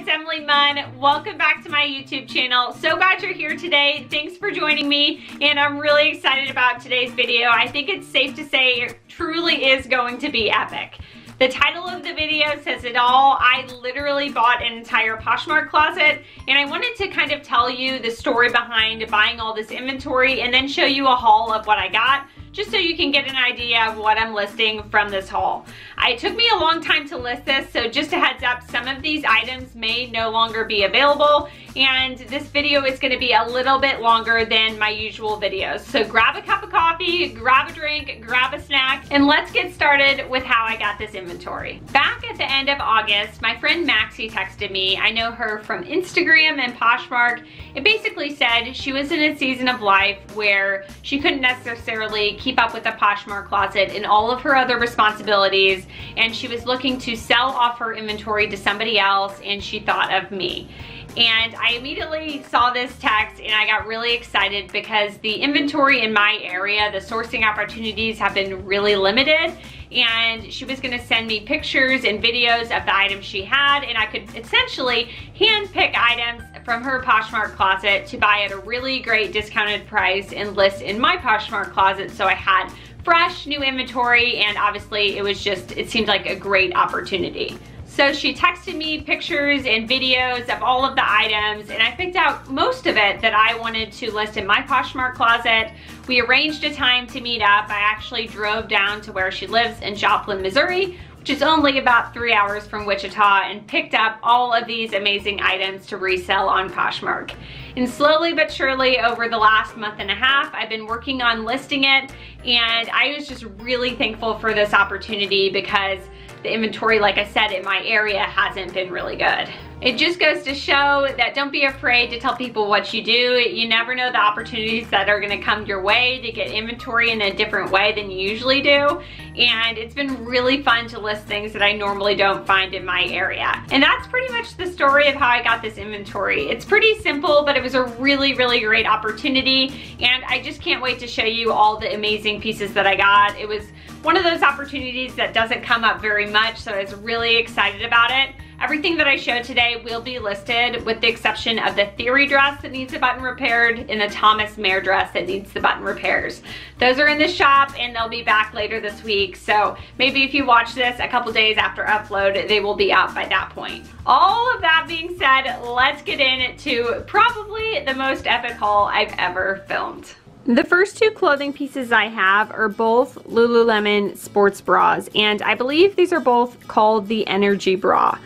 it's Emily Munn. Welcome back to my YouTube channel. So glad you're here today. Thanks for joining me, and I'm really excited about today's video. I think it's safe to say it truly is going to be epic. The title of the video says it all. I literally bought an entire Poshmark closet, and I wanted to kind of tell you the story behind buying all this inventory and then show you a haul of what I got, just so you can get an idea of what I'm listing from this haul. It took me a long time to list this, so just a heads up, some of these items may no longer be available, and this video is gonna be a little bit longer than my usual videos. So grab a cup of coffee, grab a drink, grab a snack, and let's get started with how I got this inventory. Back at the end of August, my friend Maxie texted me. I know her from Instagram and Poshmark. It basically said she was in a season of life where she couldn't necessarily keep up with the Poshmark closet and all of her other responsibilities, and she was looking to sell off her inventory to somebody else, and she thought of me. And I immediately saw this text and I got really excited because the inventory in my area, the sourcing opportunities have been really limited, and she was gonna send me pictures and videos of the items she had, and I could essentially handpick items from her Poshmark closet to buy at a really great discounted price and list in my Poshmark closet, so I had fresh new inventory, and obviously it was just, it seemed like a great opportunity. So she texted me pictures and videos of all of the items, and I picked out most of it that I wanted to list in my Poshmark closet. We arranged a time to meet up. I actually drove down to where she lives in Joplin, Missouri, which is only about 3 hours from Wichita, and picked up all of these amazing items to resell on Poshmark. And slowly but surely over the last month and a half, I've been working on listing it, and I was just really thankful for this opportunity because the inventory, like I said, in my area hasn't been really good. It just goes to show that don't be afraid to tell people what you do. You never know the opportunities that are gonna come your way to get inventory in a different way than you usually do. And it's been really fun to list things that I normally don't find in my area. And that's pretty much the story of how I got this inventory. It's pretty simple, but it was a really, really great opportunity. And I just can't wait to show you all the amazing pieces that I got. It was one of those opportunities that doesn't come up very much, so I was really excited about it. Everything that I show today will be listed with the exception of the Theory dress that needs a button repaired and the Thomas Mayer dress that needs the button repairs. Those are in the shop and they'll be back later this week. So maybe if you watch this a couple days after upload, they will be out by that point. All of that being said, let's get into probably the most epic haul I've ever filmed. The first two clothing pieces I have are both Lululemon sports bras, and I believe these are both called the Energy Bra.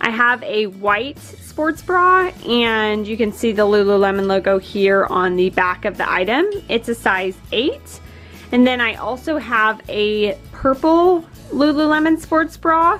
I have a white sports bra, and you can see the Lululemon logo here on the back of the item. It's a size 8. And then I also have a purple Lululemon sports bra.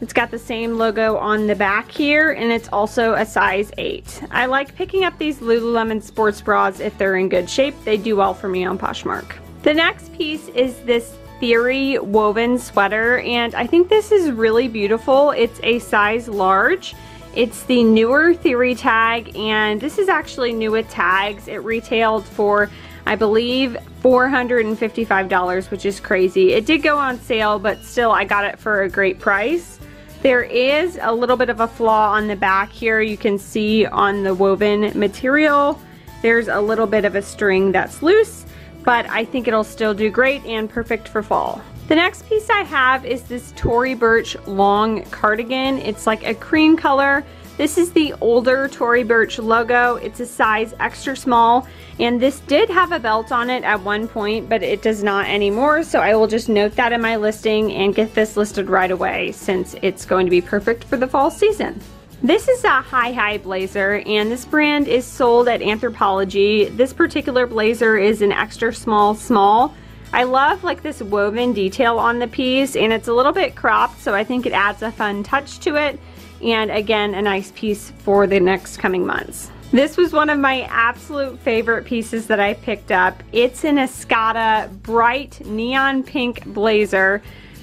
It's got the same logo on the back here, and it's also a size 8. I like picking up these Lululemon sports bras if they're in good shape. They do well for me on Poshmark. The next piece is this Theory woven sweater, and I think this is really beautiful. It's a size large. It's the newer Theory tag, and this is actually new with tags. It retailed for, I believe, $455, which is crazy. It did go on sale, but still I got it for a great price. There is a little bit of a flaw on the back here. You can see on the woven material, there's a little bit of a string that's loose, but I think it'll still do great and perfect for fall. The next piece I have is this Tory Burch long cardigan. It's like a cream color. This is the older Tory Burch logo. It's a size extra small, and this did have a belt on it at one point, but it does not anymore, so I will just note that in my listing and get this listed right away since it's going to be perfect for the fall season. This is a high blazer, and this brand is sold at Anthropologie. This particular blazer is an extra small. I love like this woven detail on the piece, and it's a little bit cropped, so I think it adds a fun touch to it, and again, a nice piece for the next coming months. This was one of my absolute favorite pieces that I picked up. It's an Escada bright neon pink blazer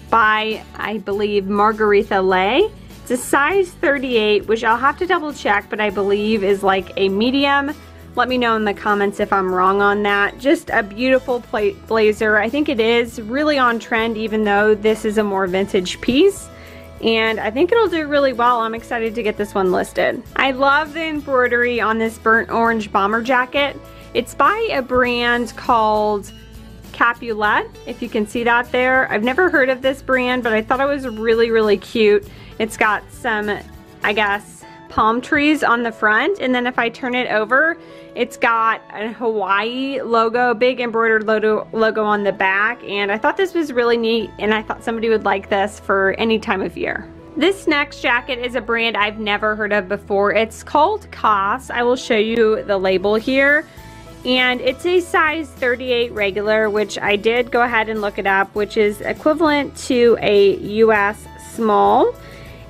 by, I believe, Margarita Lay. It's a size 38, which I'll have to double check, but I believe is like a medium. Let me know in the comments if I'm wrong on that. Just a beautiful blazer. I think it is really on trend, even though this is a more vintage piece. and I think it'll do really well. I'm excited to get this one listed. I love the embroidery on this burnt orange bomber jacket. It's by a brand called Capulet, if you can see that there. I've never heard of this brand, but I thought it was really, really cute. It's got some, I guess, palm trees on the front, and then if I turn it over, it's got a Hawaii logo, big embroidered logo on the back, and I thought this was really neat, and I thought somebody would like this for any time of year. This next jacket is a brand I've never heard of before. It's called Cos. I will show you the label here. And it's a size 38 regular, which I did go ahead and look it up, which is equivalent to a US small.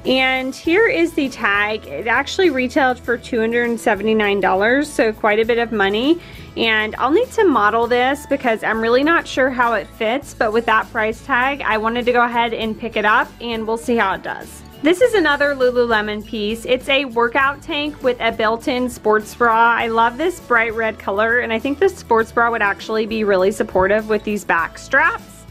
And here is the tag. It actually retailed for $279, so quite a bit of money. And I'll need to model this because I'm really not sure how it fits, but with that price tag, I wanted to go ahead and pick it up, and we'll see how it does. This is another Lululemon piece. It's a workout tank with a built-in sports bra. I love this bright red color, and I think this sports bra would actually be really supportive with these back straps.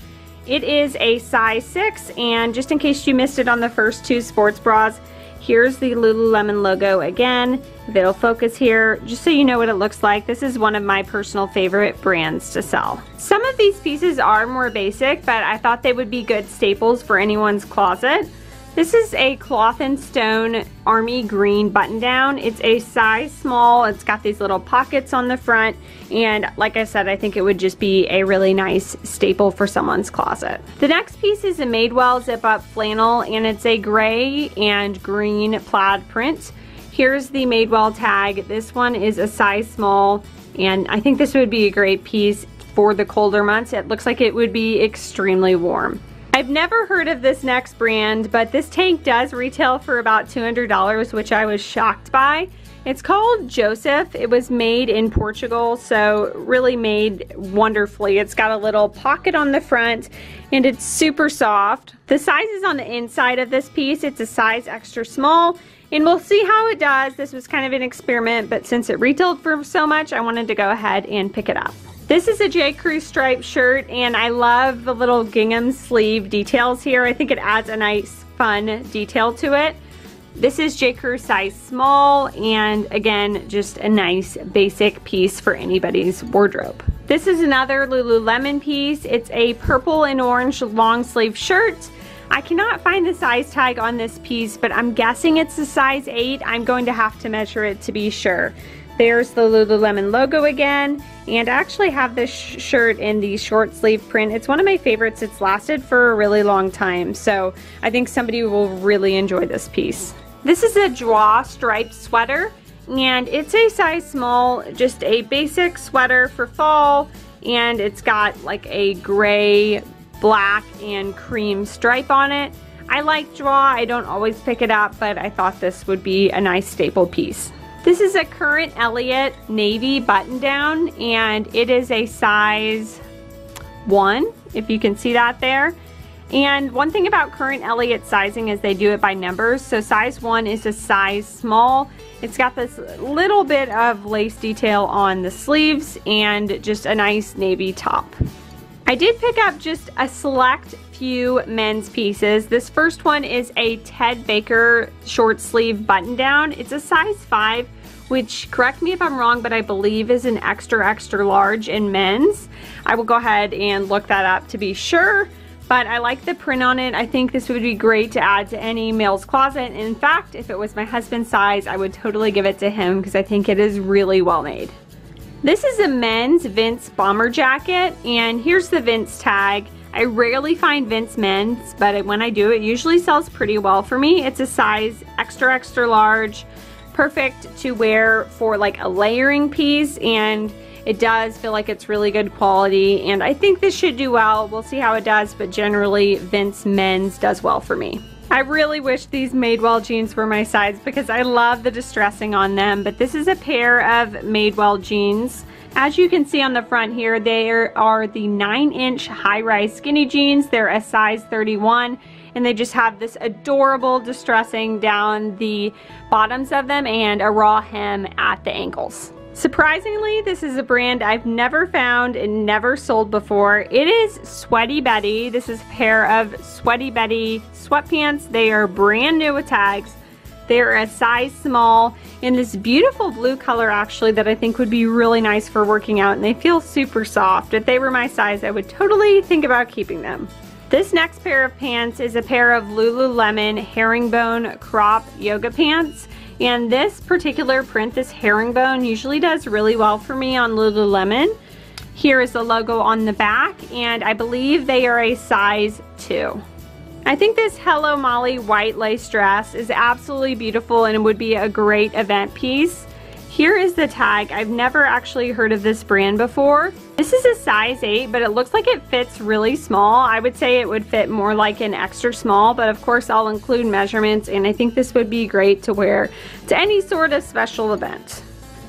It is a size 6, and just in case you missed it on the first two sports bras, here's the Lululemon logo again. If it'll focus here, just so you know what it looks like. This is one of my personal favorite brands to sell. Some of these pieces are more basic, but I thought they would be good staples for anyone's closet. This is a Cloth and Stone army green button down. It's a size small. It's got these little pockets on the front, and like I said, I think it would just be a really nice staple for someone's closet. The next piece is a Madewell zip up flannel, and it's a gray and green plaid print. Here's the Madewell tag. This one is a size small, and I think this would be a great piece for the colder months. It looks like it would be extremely warm. I've never heard of this next brand, but this tank does retail for about $200, which I was shocked by. It's called Joseph. It was made in Portugal, so really made wonderfully. It's got a little pocket on the front, and it's super soft. The sizes on the inside of this piece, it's a size extra small, and we'll see how it does. This was kind of an experiment, but since it retailed for so much, I wanted to go ahead and pick it up. This is a J. Crew striped shirt, and I love the little gingham sleeve details here. I think it adds a nice, fun detail to it. This is J. Crew size small, and again, just a nice basic piece for anybody's wardrobe. This is another Lululemon piece. It's a purple and orange long sleeve shirt. I cannot find the size tag on this piece, but I'm guessing it's a size 8. I'm going to have to measure it to be sure. There's the Lululemon logo again, and I actually have this shirt in the short sleeve print. It's one of my favorites. It's lasted for a really long time, so I think somebody will really enjoy this piece. This is a Joie striped sweater, and it's a size small, just a basic sweater for fall, and it's got like a gray, black, and cream stripe on it. I like Joie. I don't always pick it up, but I thought this would be a nice staple piece. This is a Current Elliott navy button down, and it is a size 1, if you can see that there. And one thing about Current Elliott sizing is they do it by numbers, so size 1 is a size small. It's got this little bit of lace detail on the sleeves and just a nice navy top. I did pick up just a select few men's pieces. This first one is a Ted Baker short sleeve button down. It's a size 5, which, correct me if I'm wrong, but I believe is an extra large in men's. I will go ahead and look that up to be sure, but I like the print on it. I think this would be great to add to any male's closet. In fact, if it was my husband's size, I would totally give it to him because I think it is really well made. This is a men's Vince bomber jacket, and here's the Vince tag. I rarely find Vince men's, but when I do, it usually sells pretty well for me. It's a size extra large, perfect to wear for like a layering piece, and it does feel like it's really good quality, and I think this should do well. We'll see how it does, but generally Vince men's does well for me. I really wish these Madewell jeans were my size because I love the distressing on them, but this is a pair of Madewell jeans. As you can see on the front here, they are the 9-inch high-rise skinny jeans. They're a size 31, and they just have this adorable distressing down the bottoms of them and a raw hem at the ankles. Surprisingly, this is a brand I've never found and never sold before. It is Sweaty Betty. This is a pair of Sweaty Betty sweatpants. They are brand new with tags. They're a size small in this beautiful blue color actually that I think would be really nice for working out, and they feel super soft. If they were my size, I would totally think about keeping them. This next pair of pants is a pair of Lululemon herringbone crop yoga pants. And this particular print, this herringbone, usually does really well for me on Lululemon. Here is the logo on the back, and I believe they are a size 2. I think this Hello Molly white lace dress is absolutely beautiful and it would be a great event piece. Here is the tag. I've never actually heard of this brand before. This is a size 8, but it looks like it fits really small. I would say it would fit more like an extra small, but of course I'll include measurements, and I think this would be great to wear to any sort of special event.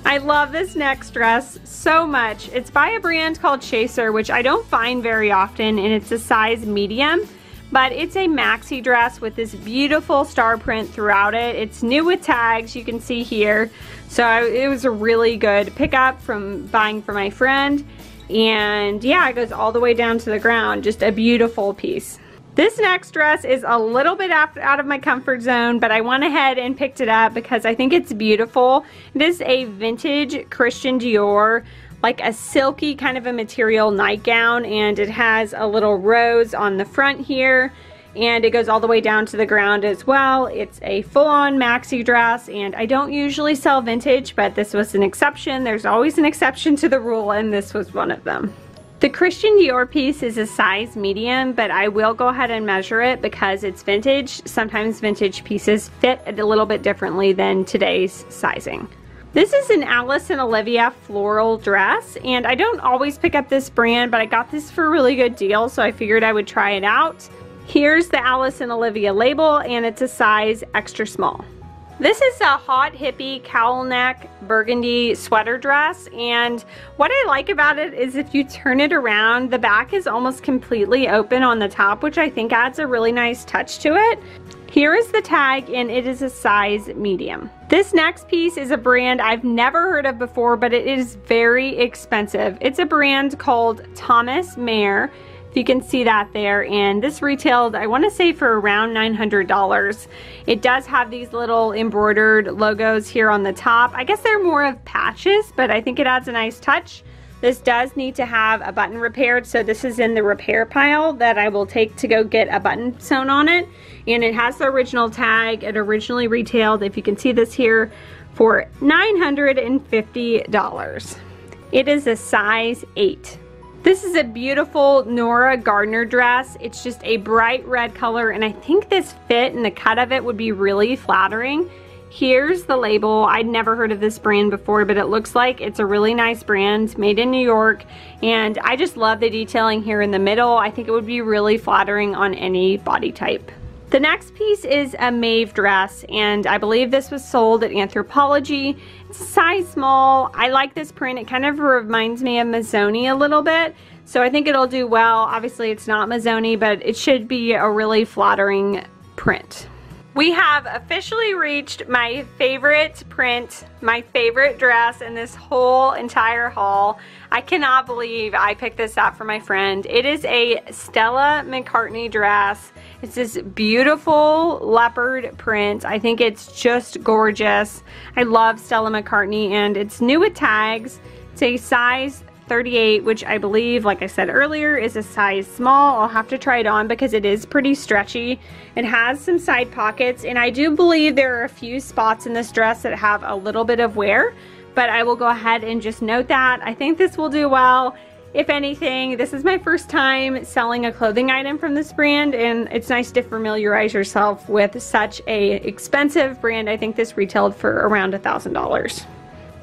I love this next dress so much. It's by a brand called Chaser, which I don't find very often, and it's a size medium. But it's a maxi dress with this beautiful star print throughout it. It's new with tags, you can see here. So it was a really good pickup from buying for my friend. And yeah, it goes all the way down to the ground. Just a beautiful piece. This next dress is a little bit out of my comfort zone, but I went ahead and picked it up because I think it's beautiful. This is a vintage Christian Dior, like a silky kind of a material nightgown, and it has a little rose on the front here, and it goes all the way down to the ground as well. It's a full-on maxi dress, and I don't usually sell vintage, but this was an exception. There's always an exception to the rule, and this was one of them. The Christian Dior piece is a size medium, but I will go ahead and measure it because it's vintage. Sometimes vintage pieces fit a little bit differently than today's sizing. This is an Alice and Olivia floral dress, and I don't always pick up this brand, but I got this for a really good deal, so I figured I would try it out. Here's the Alice and Olivia label, and it's a size extra small. This is a hot hippie cowl neck burgundy sweater dress, and what I like about it is if you turn it around, the back is almost completely open on the top, which I think adds a really nice touch to it. Here is the tag, and it is a size medium. This next piece is a brand I've never heard of before, but it is very expensive. It's a brand called Thomas Mayer, if you can see that there, and this retailed, I want to say, for around $900. It does have these little embroidered logos here on the top. I guess they're more of patches, but I think it adds a nice touch. This does need to have a button repaired, so this is in the repair pile that I will take to go get a button sewn on it. And it has the original tag. It originally retailed, if you can see this here, for $950. It is a size 8. This is a beautiful Nora Gardner dress. It's just a bright red color, and I think this fit and the cut of it would be really flattering. Here's the label. I'd never heard of this brand before, but it looks like it's a really nice brand, made in New York, and I just love the detailing here in the middle. I think it would be really flattering on any body type. The next piece is a Maeve dress, and I believe this was sold at Anthropologie. It's a size small. I like this print. It kind of reminds me of Missoni a little bit, so I think it'll do well. Obviously, it's not Missoni, but it should be a really flattering print. We have officially reached my favorite print, my favorite dress in this whole entire haul. I cannot believe I picked this up for my friend. It is a Stella McCartney dress. It's this beautiful leopard print. I think it's just gorgeous. I love Stella McCartney, and it's new with tags. It's a size 38, which I believe, like I said earlier, is a size small. I'll have to try it on because it is pretty stretchy. It has some side pockets, and I do believe there are a few spots in this dress that have a little bit of wear, but I will go ahead and just note that. I think this will do well. If anything, this is my first time selling a clothing item from this brand, and it's nice to familiarize yourself with such a expensive brand. I think this retailed for around $1,000.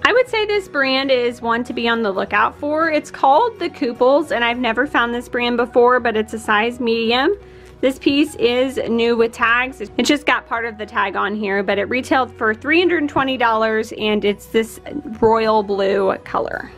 I would say this brand is one to be on the lookout for. It's called the Couples, and I've never found this brand before, but it's a size medium. This piece is new with tags. It just got part of the tag on here, but it retailed for $320, and it's this royal blue color.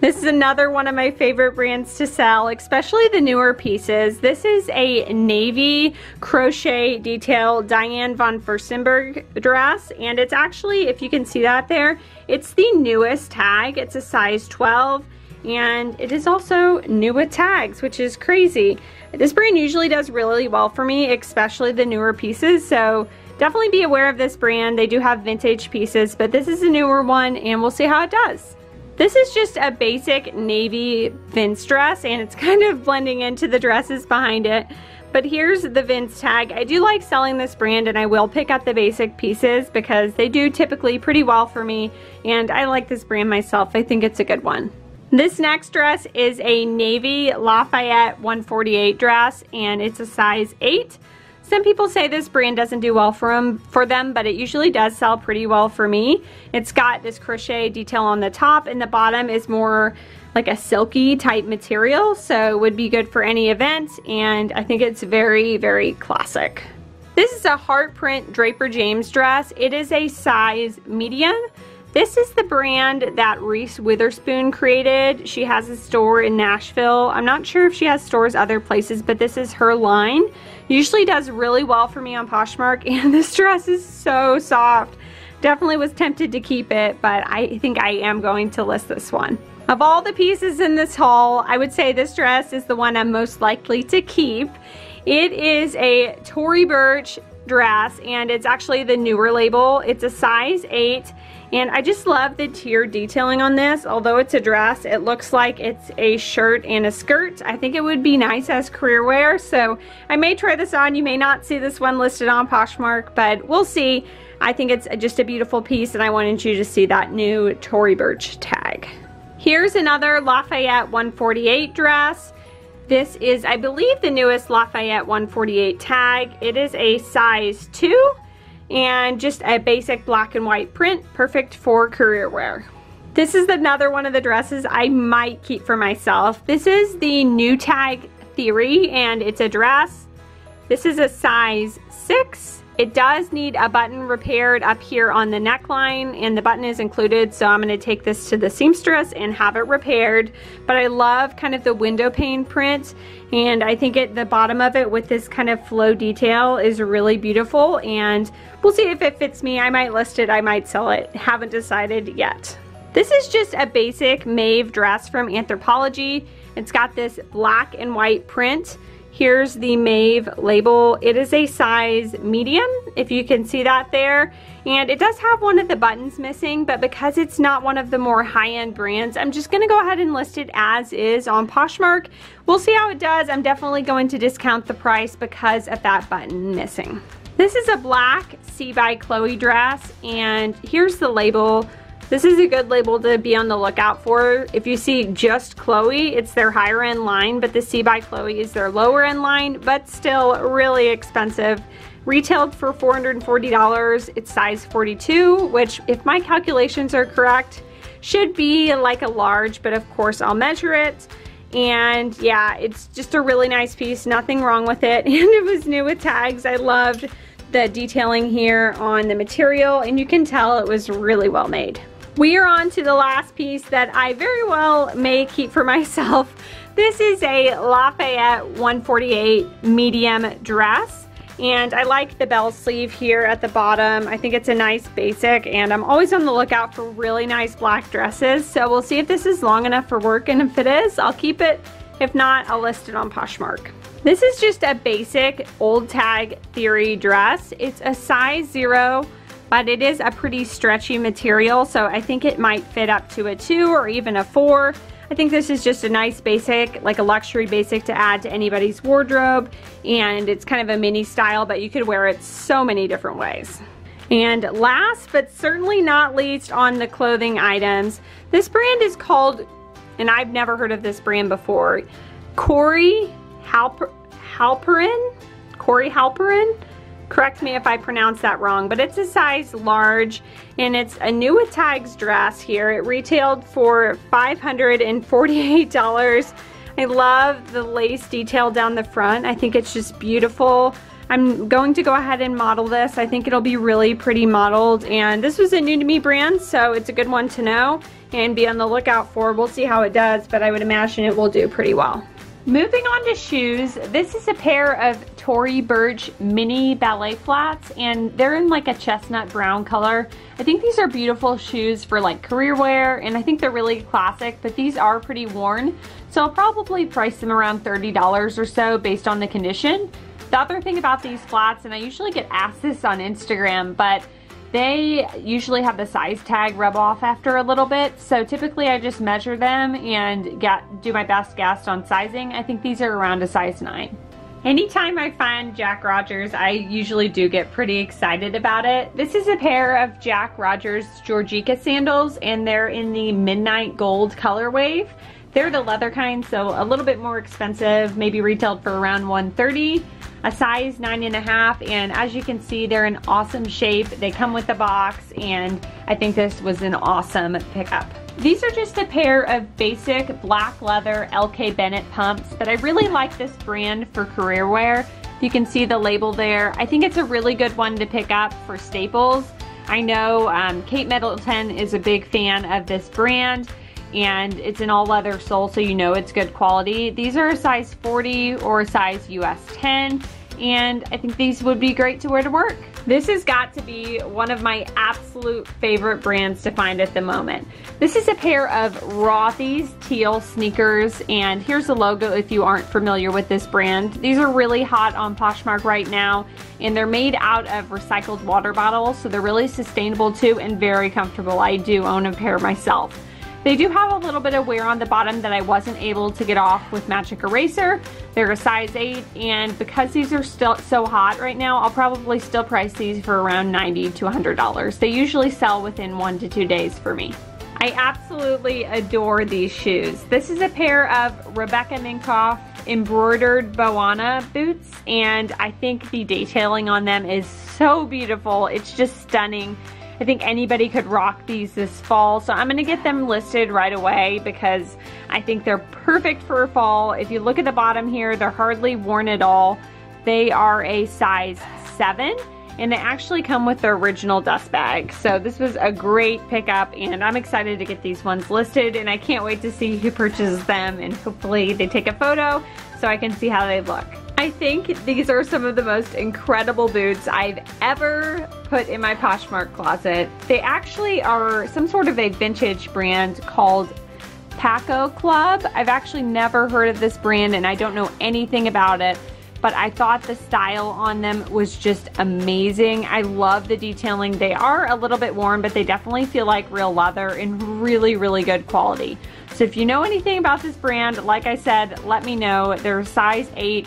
This is another one of my favorite brands to sell, especially the newer pieces. This is a navy crochet detail Diane von Furstenberg dress, and it's actually, if you can see that there, it's the newest tag. It's a size 12, and it is also new with tags, which is crazy. This brand usually does really well for me, especially the newer pieces, so definitely be aware of this brand. They do have vintage pieces, but this is a newer one, and we'll see how it does. This is just a basic navy Vince dress, and it's kind of blending into the dresses behind it. But here's the Vince tag. I do like selling this brand, and I will pick up the basic pieces because they do typically pretty well for me, and I like this brand myself. I think it's a good one. This next dress is a navy Lafayette 148 dress, and it's a size 8. Some people say this brand doesn't do well for them, but it usually does sell pretty well for me. It's got this crochet detail on the top, and the bottom is more like a silky type material, so would be good for any event, and I think it's very, very classic. This is a heart print Draper James dress. It is a size medium. This is the brand that Reese Witherspoon created. She has a store in Nashville. I'm not sure if she has stores other places, but this is her line. Usually does really well for me on Poshmark, and this dress is so soft. Definitely was tempted to keep it, but I think I am going to list this one. Of all the pieces in this haul, I would say this dress is the one I'm most likely to keep. It is a Tory Burch dress, and it's actually the newer label. It's a size 8, and I just love the tier detailing on this. Although it's a dress, it looks like it's a shirt and a skirt. I think it would be nice as career wear, so I may try this on. You may not see this one listed on Poshmark, but we'll see. I think it's just a beautiful piece, and I wanted you to see that new Tory Burch tag. Here's another Lafayette 148 dress. This is, I believe, the newest Lafayette 148 tag. It is a size 2 and just a basic black and white print, perfect for career wear. This is another one of the dresses I might keep for myself. This is the new tag Theory, and it's a dress. This is a size 6. It does need a button repaired up here on the neckline, and the button is included, so I'm going to take this to the seamstress and have it repaired. But I love kind of the window pane print, and I think at the bottom of it with this kind of flow detail is really beautiful, and we'll see if it fits me. I might list it, I might sell it. Haven't decided yet. This is just a basic Maeve dress from Anthropologie. It's got this black and white print. Here's the Maeve label. It is a size medium, if you can see that there. And it does have one of the buttons missing, but because it's not one of the more high-end brands, I'm just gonna go ahead and list it as is on Poshmark. We'll see how it does. I'm definitely going to discount the price because of that button missing. This is a black C by Chloe dress, and here's the label. This is a good label to be on the lookout for. If you see just Chloe, it's their higher end line, but the C by Chloe is their lower end line, but still really expensive. Retailed for $440, it's size 42, which if my calculations are correct, should be like a large, but of course I'll measure it. And yeah, it's just a really nice piece, nothing wrong with it. And it was new with tags. I loved the detailing here on the material, and you can tell it was really well made. We are on to the last piece that I very well may keep for myself. This is a Lafayette 148 medium dress, and I like the bell sleeve here at the bottom. I think it's a nice basic, and I'm always on the lookout for really nice black dresses, so we'll see if this is long enough for work, and if it is, I'll keep it. If not, I'll list it on Poshmark. This is just a basic old tag Theory dress. It's a size 0, but it is a pretty stretchy material, so I think it might fit up to a 2 or even a 4. I think this is just a nice basic, like a luxury basic to add to anybody's wardrobe, and it's kind of a mini style, but you could wear it so many different ways. And last but certainly not least on the clothing items, this brand is called, and I've never heard of this brand before, Cory Halperin? Cory Halperin? Correct me if I pronounce that wrong, but it's a size large, and it's a new with tags dress here. It retailed for $548. I love the lace detail down the front. I think it's just beautiful. I'm going to go ahead and model this. I think it'll be really pretty modeled, and this was a new to me brand, so it's a good one to know and be on the lookout for. We'll see how it does, but I would imagine it will do pretty well. Moving on to shoes, this is a pair of Tory Burch mini ballet flats, and they're in like a chestnut brown color. I think these are beautiful shoes for like career wear, and I think they're really classic, but these are pretty worn, so I'll probably price them around $30 or so based on the condition. The other thing about these flats, and I usually get asked this on Instagram, but they usually have the size tag rub off after a little bit, so typically I just measure them and do my best guess on sizing. I think these are around a size 9. Anytime I find Jack Rogers, I usually do get pretty excited about it. This is a pair of Jack Rogers Georgica sandals, and they're in the midnight gold color wave. They're the leather kind, so a little bit more expensive, maybe retailed for around $130. A size 9.5, and as you can see, they're in awesome shape. They come with the box, and I think this was an awesome pickup. These are just a pair of basic black leather LK Bennett pumps, but I really like this brand for career wear. You can see the label there. I think it's a really good one to pick up for staples. I know Kate Middleton is a big fan of this brand, and it's an all leather sole, so you know it's good quality. These are a size 40 or a size US 10, and I think these would be great to wear to work. This has got to be one of my absolute favorite brands to find at the moment. This is a pair of Rothy's teal sneakers, and here's the logo if you aren't familiar with this brand. These are really hot on Poshmark right now, and they're made out of recycled water bottles, so they're really sustainable too and very comfortable. I do own a pair myself. They do have a little bit of wear on the bottom that I wasn't able to get off with Magic Eraser. They're a size 8, and because these are still so hot right now, I'll probably still price these for around $90 to $100. They usually sell within 1 to 2 days for me. I absolutely adore these shoes. This is a pair of Rebecca Minkoff embroidered Boana boots, and I think the detailing on them is so beautiful. It's just stunning. I think anybody could rock these this fall, so I'm gonna get them listed right away because I think they're perfect for fall. If you look at the bottom here, they're hardly worn at all. They are a size 7, and they actually come with their original dust bag. So this was a great pickup, and I'm excited to get these ones listed, and I can't wait to see who purchases them, and hopefully they take a photo so I can see how they look. I think these are some of the most incredible boots I've ever put in my Poshmark closet. They actually are some sort of a vintage brand called Paco Club. I've actually never heard of this brand, and I don't know anything about it, but I thought the style on them was just amazing. I love the detailing. They are a little bit worn, but they definitely feel like real leather and really, really good quality. So if you know anything about this brand, like I said, let me know. They're size 8.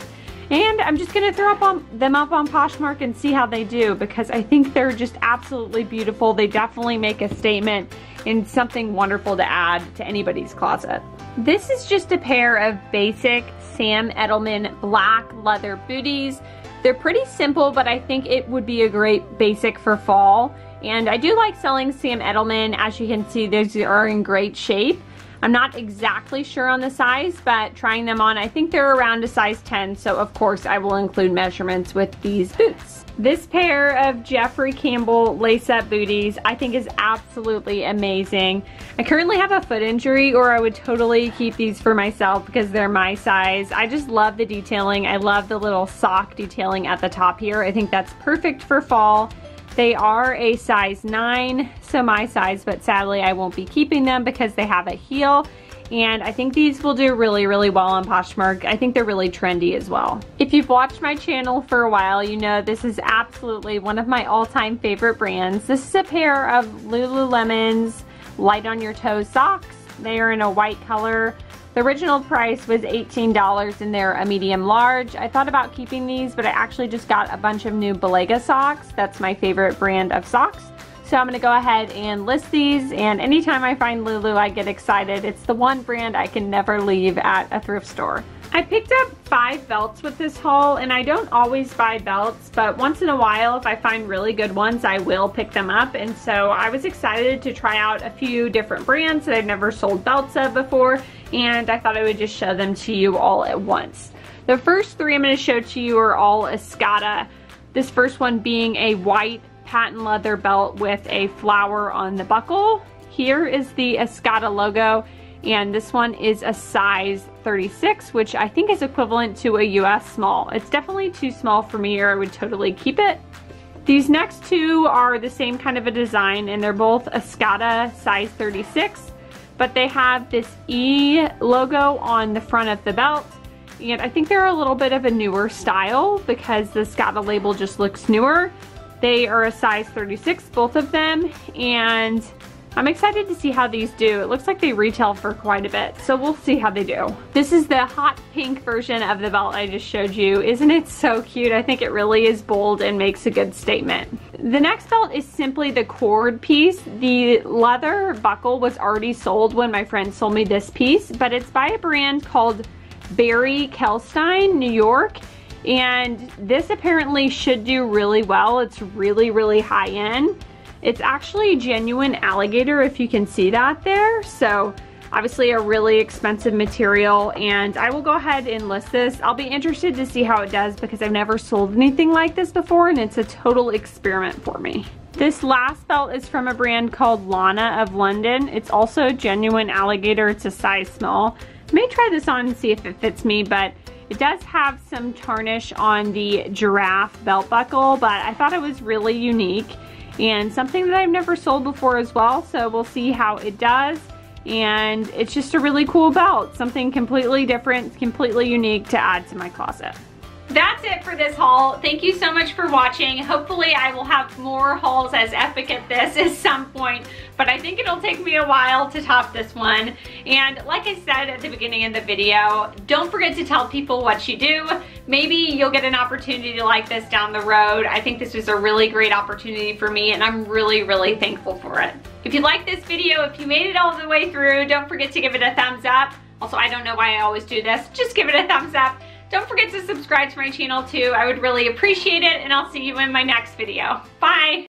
And I'm just gonna throw them up on Poshmark and see how they do, because I think they're just absolutely beautiful. They definitely make a statement and something wonderful to add to anybody's closet. This is just a pair of basic Sam Edelman black leather booties. They're pretty simple, but I think it would be a great basic for fall. And I do like selling Sam Edelman. As you can see, these are in great shape. I'm not exactly sure on the size, but trying them on, I think they're around a size 10, so of course I will include measurements with these boots. This pair of Jeffrey Campbell lace-up booties I think is absolutely amazing. I currently have a foot injury, or I would totally keep these for myself because they're my size. I just love the detailing. I love the little sock detailing at the top here. I think that's perfect for fall. They are a size 9, so my size, but sadly I won't be keeping them because they have a heel. And I think these will do really, really well on Poshmark. I think they're really trendy as well. If you've watched my channel for a while, you know this is absolutely one of my all-time favorite brands. This is a pair of Lululemon's Light on Your Toes socks. They are in a white color. The original price was $18, and they're a medium large. I thought about keeping these, but I actually just got a bunch of new Belega socks. That's my favorite brand of socks. So I'm gonna go ahead and list these, and anytime I find Lulu, I get excited. It's the one brand I can never leave at a thrift store. I picked up 5 belts with this haul, and I don't always buy belts, but once in a while, if I find really good ones, I will pick them up. And so I was excited to try out a few different brands that I've never sold belts of before, and I thought I would just show them to you all at once. The first three I'm going to show to you are all Escada. This first one being a white patent leather belt with a flower on the buckle. Here is the Escada logo, and this one is a size 36, which I think is equivalent to a US small. It's definitely too small for me, or I would totally keep it. These next two are the same kind of a design, and they're both Escada size 36, but they have this E logo on the front of the belt. And I think they're a little bit of a newer style because the Escada label just looks newer. They are a size 36, both of them, and I'm excited to see how these do. It looks like they retail for quite a bit, so we'll see how they do. This is the hot pink version of the belt I just showed you. Isn't it so cute? I think it really is bold and makes a good statement. The next belt is simply the cord piece. The leather buckle was already sold when my friend sold me this piece, but it's by a brand called Barry Kelstein, New York, and this apparently should do really well. It's really, really high end. It's actually a genuine alligator, if you can see that there. So obviously a really expensive material, and I will go ahead and list this. I'll be interested to see how it does because I've never sold anything like this before, and it's a total experiment for me. This last belt is from a brand called Lana of London. It's also a genuine alligator. It's a size small. I may try this on and see if it fits me, but it does have some tarnish on the giraffe belt buckle, but I thought it was really unique and something that I've never sold before as well, so we'll see how it does. And it's just a really cool belt, something completely different, completely unique to add to my closet. That's it for this haul. Thank you so much for watching. Hopefully I will have more hauls as epic as this at some point, but I think it'll take me a while to top this one. And like I said at the beginning of the video, don't forget to tell people what you do. Maybe you'll get an opportunity like this down the road. I think this was a really great opportunity for me, and I'm really, really thankful for it. If you like this video, if you made it all the way through, don't forget to give it a thumbs up. Also, I don't know why I always do this. Just give it a thumbs up. Don't forget to subscribe to my channel too. I would really appreciate it, and I'll see you in my next video. Bye!